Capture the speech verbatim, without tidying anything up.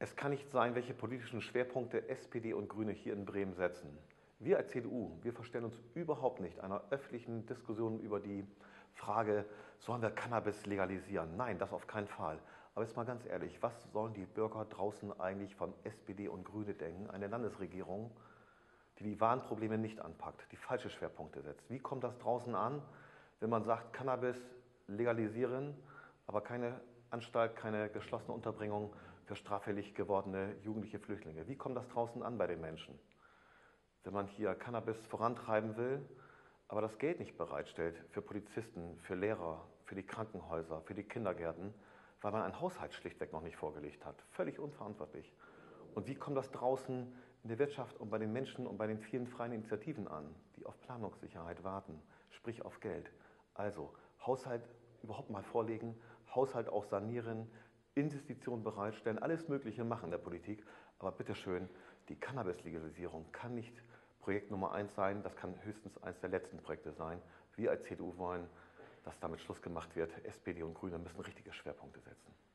Es kann nicht sein, welche politischen Schwerpunkte S P D und Grüne hier in Bremen setzen. Wir als C D U, wir verstellen uns überhaupt nicht einer öffentlichen Diskussion über die Frage, sollen wir Cannabis legalisieren? Nein, das auf keinen Fall. Aber jetzt mal ganz ehrlich, was sollen die Bürger draußen eigentlich von S P D und Grüne denken? Eine Landesregierung, die die wahren Probleme nicht anpackt, die falsche Schwerpunkte setzt. Wie kommt das draußen an, wenn man sagt, Cannabis legalisieren, aber keine Anstalt, keine geschlossene Unterbringung für straffällig gewordene jugendliche Flüchtlinge? Wie kommt das draußen an bei den Menschen? Wenn man hier Cannabis vorantreiben will, aber das Geld nicht bereitstellt für Polizisten, für Lehrer, für die Krankenhäuser, für die Kindergärten, weil man einen Haushalt schlichtweg noch nicht vorgelegt hat. Völlig unverantwortlich. Und wie kommt das draußen in der Wirtschaft und bei den Menschen und bei den vielen freien Initiativen an, die auf Planungssicherheit warten, sprich auf Geld? Also Haushalt überhaupt mal vorlegen, Haushalt auch sanieren, Investitionen bereitstellen, alles Mögliche machen in der Politik. Aber bitteschön, die Cannabis-Legalisierung kann nicht Projekt Nummer eins sein, das kann höchstens eines der letzten Projekte sein. Wir als C D U wollen, dass damit Schluss gemacht wird. S P D und Grüne müssen richtige Schwerpunkte setzen.